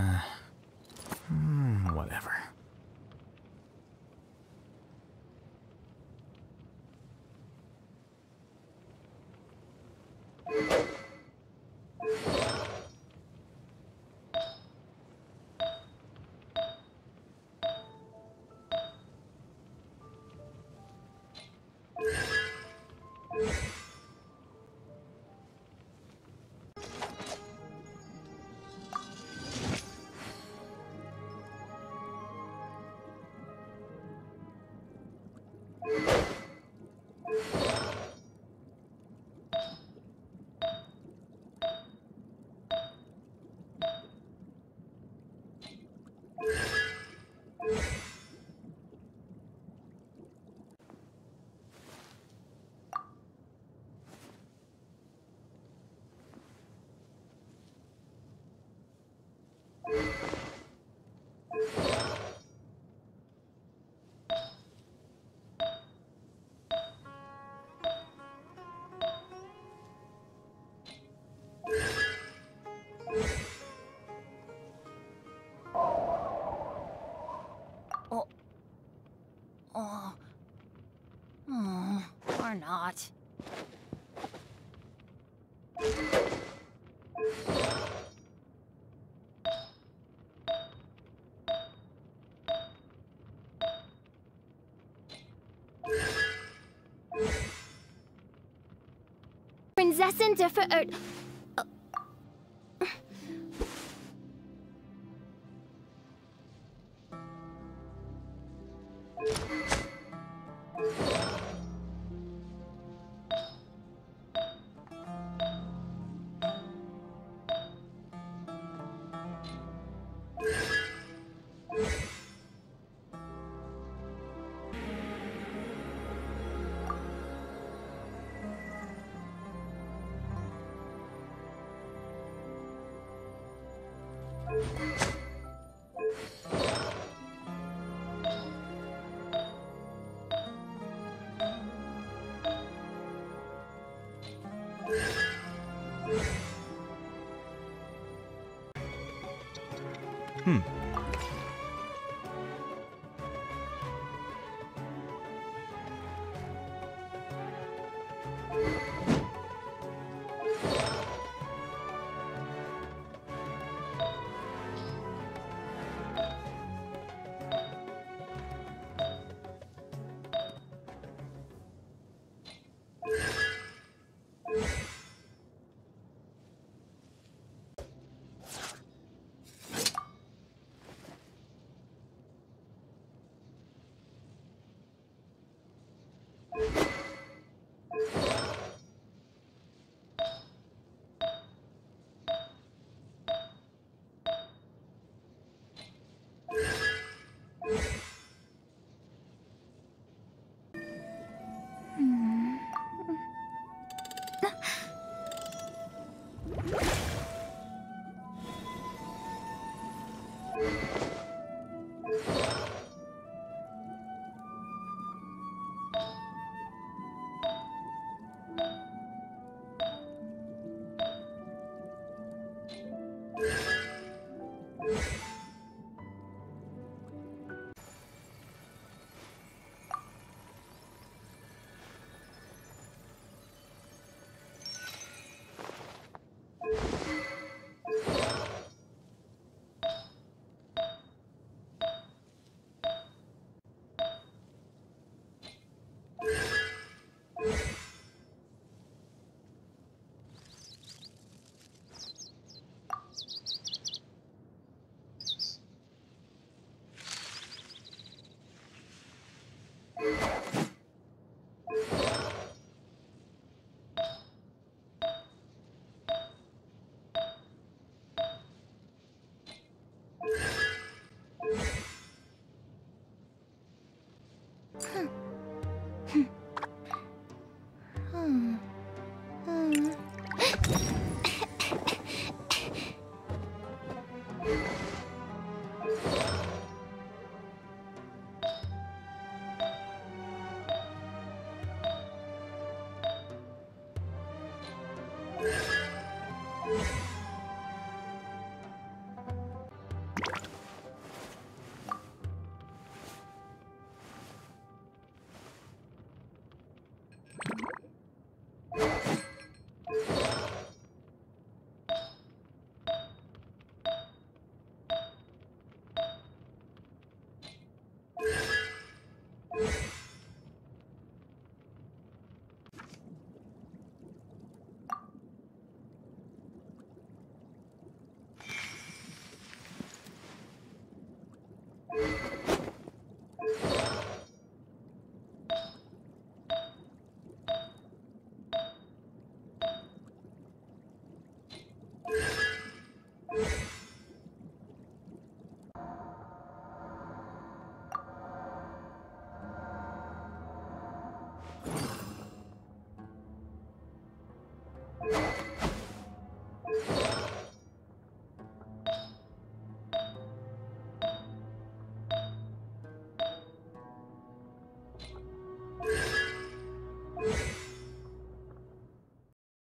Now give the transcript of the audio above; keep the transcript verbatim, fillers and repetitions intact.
Uh, hmm, whatever. Or not. Prinzessin der Verirrt. Hmm.